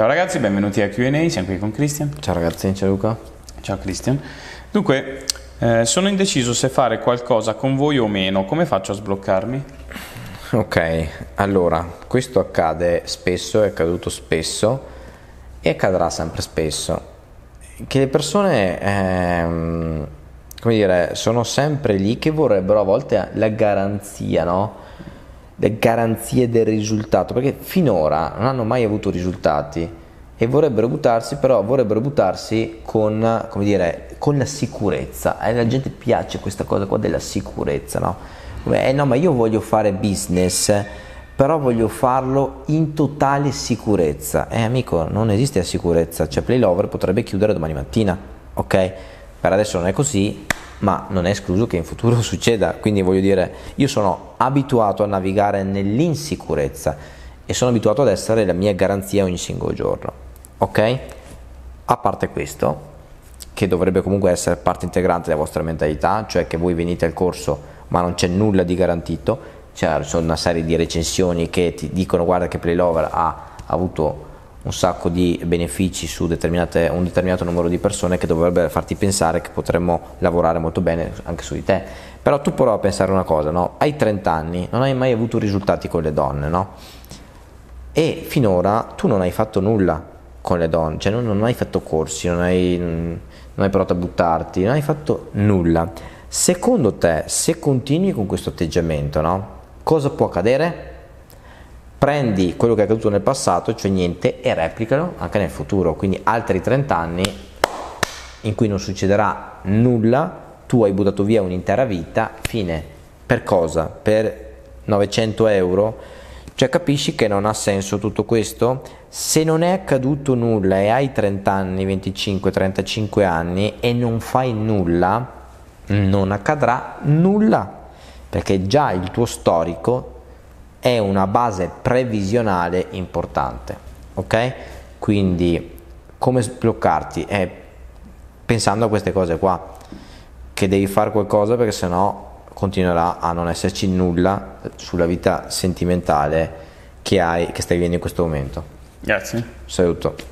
Ciao ragazzi, benvenuti a Q&A, siamo qui con Christian. Ciao ragazzi, ciao Luca. Ciao Christian. Dunque, sono indeciso se fare qualcosa con voi o meno, come faccio a sbloccarmi? Ok, allora, questo accade spesso, è accaduto spesso e accadrà sempre spesso. Che le persone, come dire, sono sempre lì che vorrebbero a volte la garanzia, no? Le garanzie del risultato, perché finora non hanno mai avuto risultati e vorrebbero buttarsi, però vorrebbero buttarsi con, come dire, con la sicurezza. Alla gente piace questa cosa qua della sicurezza, no? Come, no, ma io voglio fare business, però voglio farlo in totale sicurezza. Amico, non esiste la sicurezza, cioè PlayLover potrebbe chiudere domani mattina, ok? Per adesso non è così, ma non è escluso che in futuro succeda, quindi voglio dire, io sono abituato a navigare nell'insicurezza e sono abituato ad essere la mia garanzia ogni singolo giorno, ok? A parte questo, che dovrebbe comunque essere parte integrante della vostra mentalità, cioè che voi venite al corso ma non c'è nulla di garantito, cioè sono una serie di recensioni che ti dicono guarda che PlayLover ha avuto un sacco di benefici su un determinato numero di persone, che dovrebbe farti pensare che potremmo lavorare molto bene anche su di te. Però tu prova a pensare una cosa, no? Hai 30 anni, non hai mai avuto risultati con le donne, no? E finora tu non hai fatto nulla con le donne, cioè non hai fatto corsi, non hai provato a buttarti, non hai fatto nulla. Secondo te, se continui con questo atteggiamento, no? Cosa può accadere? Prendi quello che è accaduto nel passato, cioè niente, e replicalo anche nel futuro, quindi altri 30 anni in cui non succederà nulla, tu hai buttato via un'intera vita, fine. Per cosa? Per 900 euro? Cioè capisci che non ha senso tutto questo? Se non è accaduto nulla e hai 30 anni, 25, 35 anni e non fai nulla, non accadrà nulla, perché già il tuo storico è una base previsionale importante, ok? Quindi come sbloccarti? È pensando a queste cose qua, che devi fare qualcosa perché sennò continuerà a non esserci nulla sulla vita sentimentale che stai vivendo in questo momento. Grazie. Saluto.